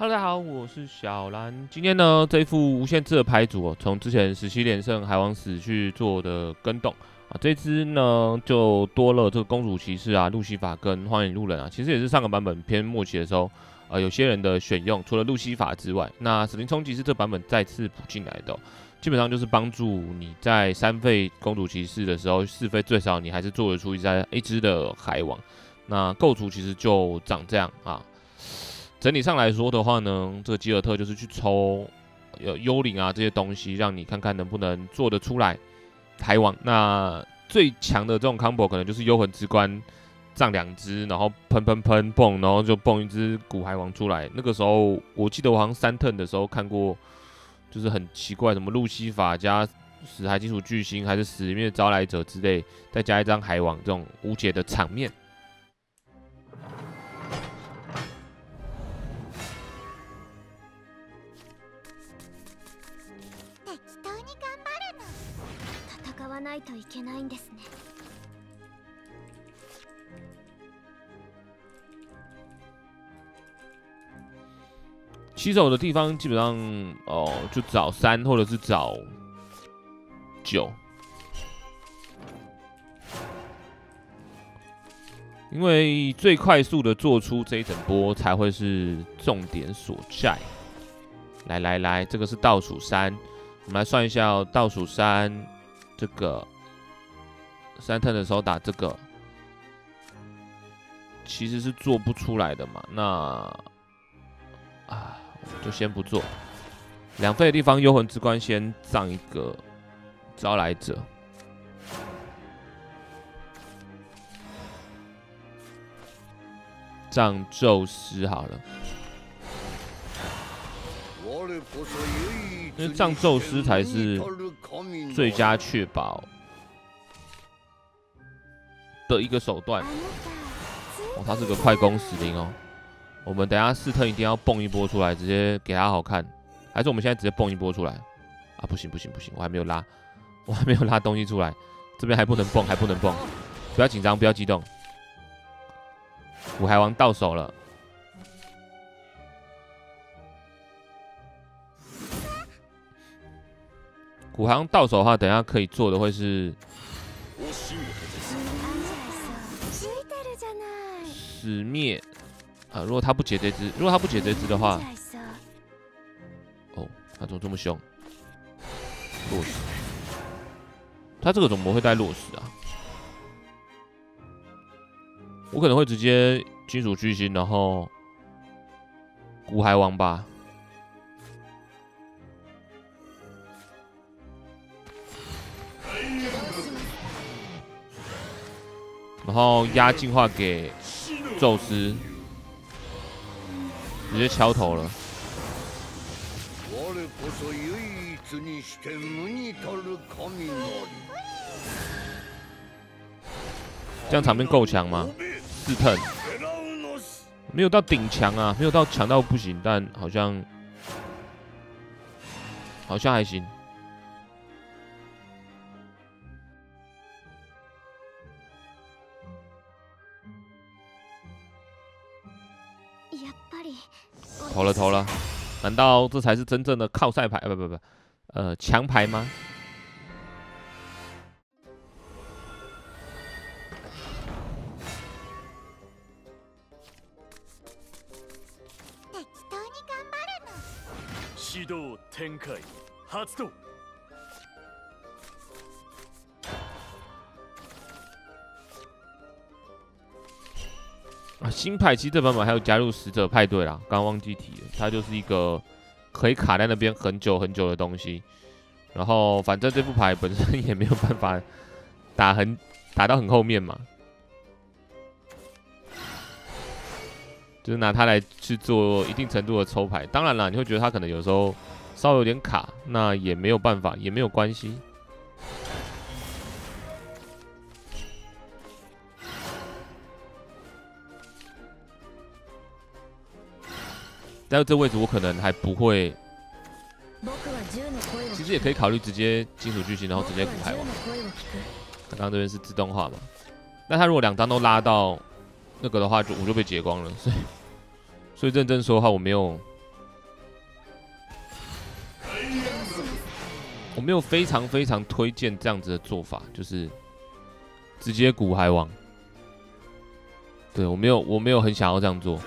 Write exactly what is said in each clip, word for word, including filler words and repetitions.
Hello， 大家好，我是小蓝。今天呢，这一副无限次的牌组哦，从之前十七连胜海王死去做的跟动啊，这支呢就多了这个公主骑士啊、路西法跟荒野路人啊，其实也是上个版本偏末期的时候，呃，有些人的选用，除了路西法之外，那死灵冲击是这版本再次补进来的、哦，基本上就是帮助你在三费公主骑士的时候，四费最少你还是做得出一只一只的海王。那构图其实就长这样啊。 整体上来说的话呢，这个吉尔特就是去抽有幽灵啊这些东西，让你看看能不能做得出来海王。那最强的这种 combo 可能就是幽魂之冠上两只，然后喷喷喷蹦，然后就蹦一只古海王出来。那个时候我记得我好像三 turn 的时候看过，就是很奇怪，什么路西法加死海金属巨星，还是死灭招来者之类，再加一张海王这种无解的场面。 起手的地方基本上哦，就找三或者是找九，因为最快速的做出这一整波才会是重点所在。来来来，这个是倒数三，我们来算一下、哦、倒数三。 这个三 turn 的时候打这个，其实是做不出来的嘛。那啊，我就先不做。两费的地方，幽魂之冠先葬一个招来者。葬宙斯好了，因为葬宙斯才是。 最佳确保的一个手段。哦，他是个快攻死灵哦。我们等一下四特一定要蹦一波出来，直接给他好看。还是我们现在直接蹦一波出来？啊，不行不行不行，我还没有拉，我还没有拉东西出来，这边还不能蹦，还不能蹦，不要紧张，不要激动。古海王到手了。 古海王到手的话，等一下可以做的会是死灭啊！如果他不解这只，如果他不解这只的话，哦，他怎么这么凶？落石，他这个怎么会带落石啊？我可能会直接金属巨星，然后古海王吧。 然后压进化给宙斯，直接敲头了。这样场面够强吗？四腾没有到顶强啊，没有到强到不行，但好像好像还行。 投了投了，难道这才是真正的靠赛牌？啊、不不不，呃，强牌吗？啊，新派其实这版本还有加入使者派对啦，刚刚忘记提了，它就是一个可以卡在那边很久很久的东西。然后反正这副牌本身也没有办法打很打到很后面嘛，就是拿它来去做一定程度的抽牌。当然啦，你会觉得它可能有时候稍微有点卡，那也没有办法，也没有关系。 但这位置我可能还不会，其实也可以考虑直接金属巨星，然后直接古海王。刚刚这边是自动化嘛？那他如果两张都拉到那个的话，就我就被解光了。所以，所以认真说的话，我没有我没有非常非常推荐这样子的做法，就是直接骨海王。对我没有，我没有很想要这样做。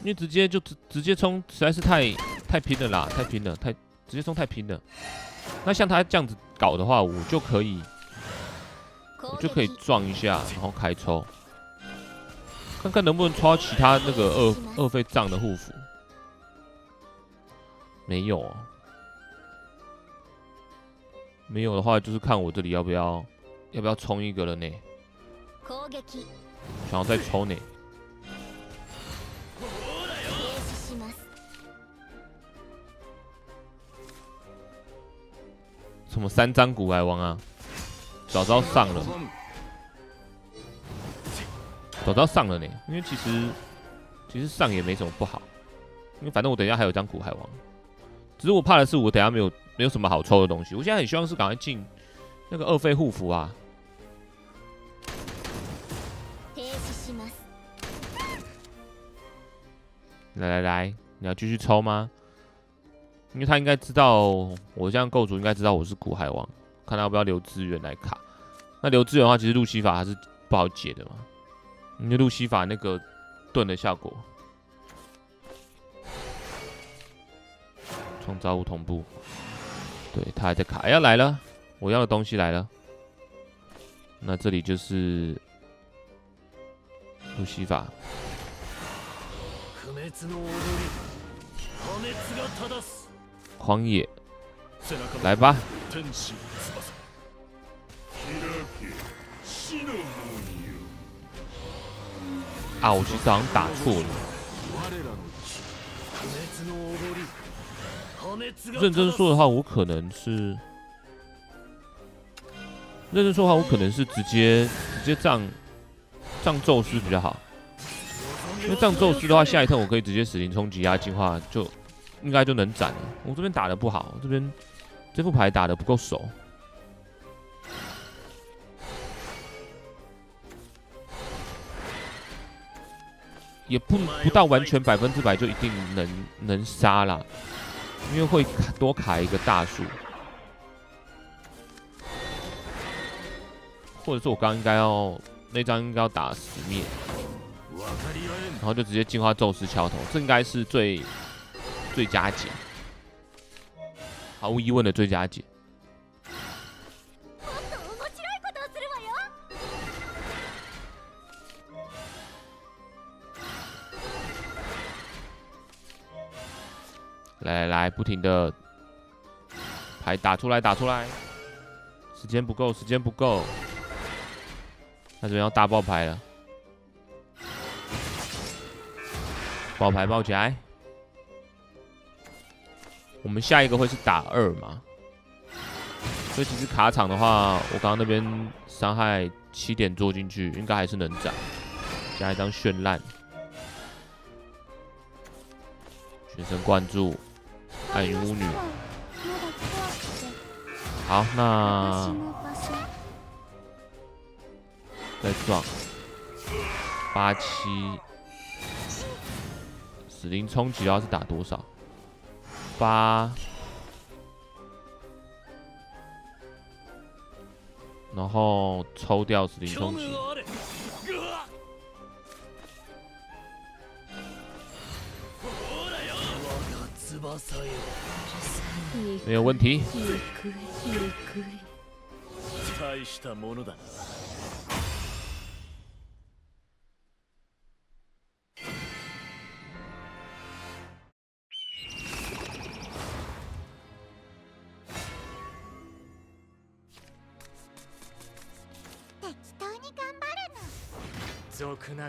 因为直接就直直接冲实在是太太拼了啦，太拼了，太直接冲太拼了。那像他这样子搞的话，我就可以，我就可以撞一下，然后开抽，看看能不能抽到其他那个二二费杖的护符。没有啊，没有的话就是看我这里要不要要不要冲一个了呢？想要再抽呢？ 什么三张古海王啊？早知道上了，早知道上了呢。因为其实其实上也没什么不好，因为反正我等一下还有张古海王。只是我怕的是我等一下没有没有什么好抽的东西。我现在很希望是赶快进那个二费护符啊。来来来，你要继续抽吗？ 因为他应该知道，我这样构筑应该知道我是古海王，看他要不要留资源来卡。那留资源的话，其实路西法还是不好解的嘛，因为路西法那个盾的效果，创造物同步，对他还在卡。哎呀来了，我要的东西来了。那这里就是路西法。 狂野，来吧！啊，我其实好像打错了。认真说的话，我可能是认真说的话，我可能是直接直接葬葬宙斯比较好，因为葬宙斯的话，下一趟我可以直接死灵冲击压进化就。 应该就能斩了。我这边打的不好，这边这副牌打的不够熟。也不不到完全百分之百就一定能能杀啦，因为会多卡一个大数。或者是我刚刚应该要那张应该要打死灭，然后就直接进化宙斯敲头，这应该是最。 最佳解，毫无疑问的最佳解。来来来，不停的牌打出来，打出来，时间不够，时间不够，那这边要大爆牌了，爆牌爆起来。 我们下一个会是打二嘛？所以其实卡场的话，我刚刚那边伤害七点做进去，应该还是能斩。加一张绚烂，全神贯注，暗影巫女。好，那再撞八七，死灵冲击，要是打多少？ 八，然后抽掉死灵冲击，没有问题。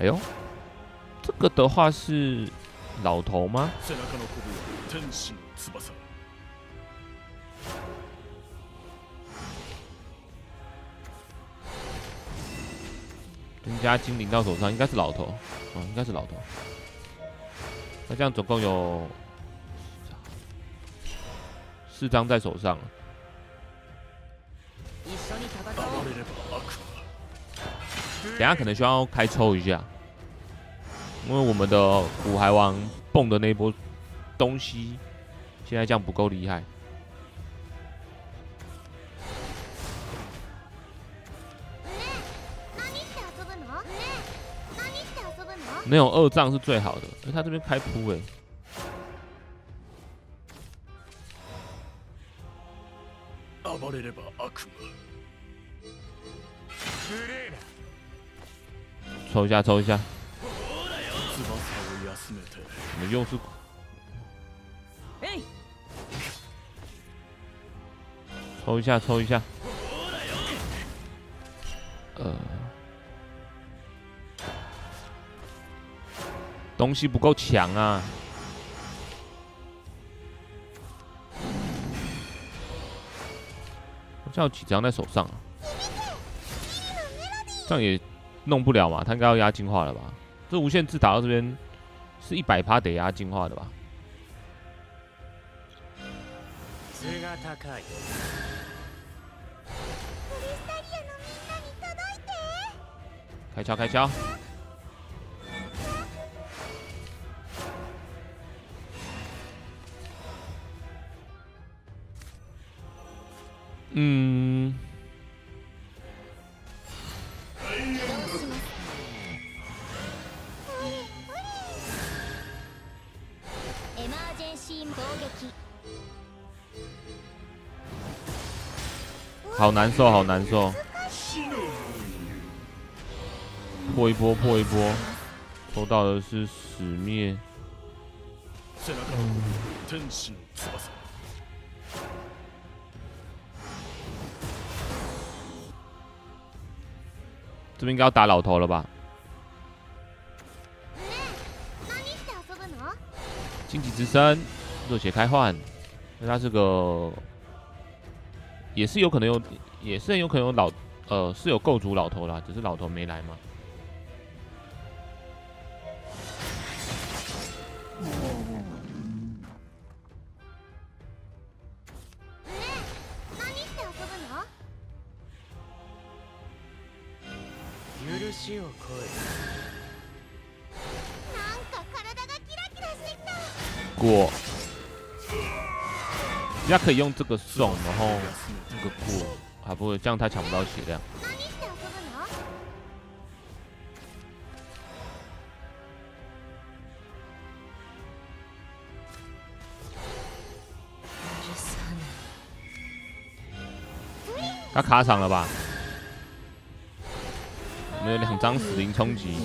哎呦，这个的话是老头吗？增加精灵到手上，应该是老头，哦，应该是老头。那这样总共有四张在手上。 等下可能需要开抽一下，因为我们的骨骸王蹦的那一波东西，现在这样不够厉害。没有二杖是最好的，哎，他这边开扑哎。 抽一下，抽一下。我们又是。抽一下，抽一下。呃，东西不够强啊。 这样有几张在手上啊？这样也弄不了嘛，他应该要压进化了吧？这无限制打到这边是一百趴得压进化的吧？开敲开敲！嗯。 好难受，好难受！破一波，破一波，抽到的是死灭。这边应该要打老头了吧？荆棘之身，热血开换，因为它是个。 也是有可能有，也是有可能有老，呃，是有构筑老头啦，只是老头没来嘛。过。 人家可以用这个送，然后这个过，啊不，这样他抢不到血量。他卡场了吧？我们有两张死灵冲击。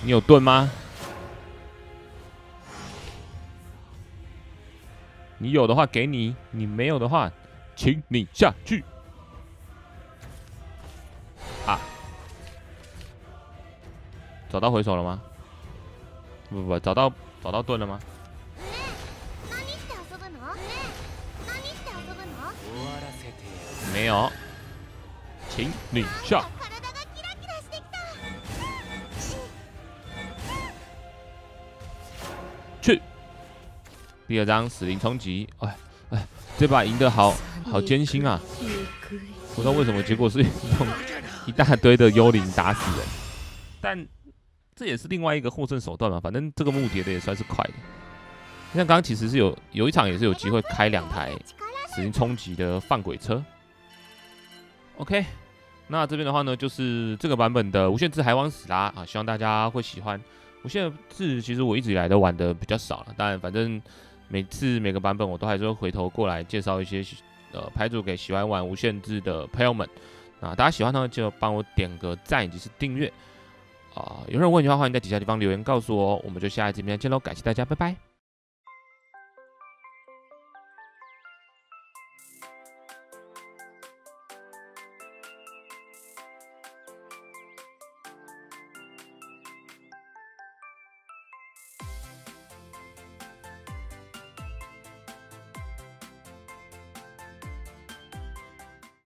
你有盾吗？你有的话给你，你没有的话，请你下去。啊！找到回手了吗？不不不，找到找到盾了吗？没有，请你下。 第二张死灵冲击，哎哎，这把赢得好好艰辛啊！不知道为什么，结果是用一大堆的幽灵打死人，但这也是另外一个获胜手段嘛。反正这个木叠的也算是快的。像刚刚其实是有有一场也是有机会开两台死灵冲击的放鬼车。OK， 那这边的话呢，就是这个版本的无限制海王死啦啊，希望大家会喜欢。无限制其实我一直以来都玩的比较少了，但反正。 每次每个版本我都还是会回头过来介绍一些呃牌组给喜欢玩无限制的朋友们啊，大家喜欢呢就帮我点个赞以及是订阅啊，有任何问题的话欢迎在底下地方留言告诉我，我们就下一集影片见喽，感谢大家，拜拜。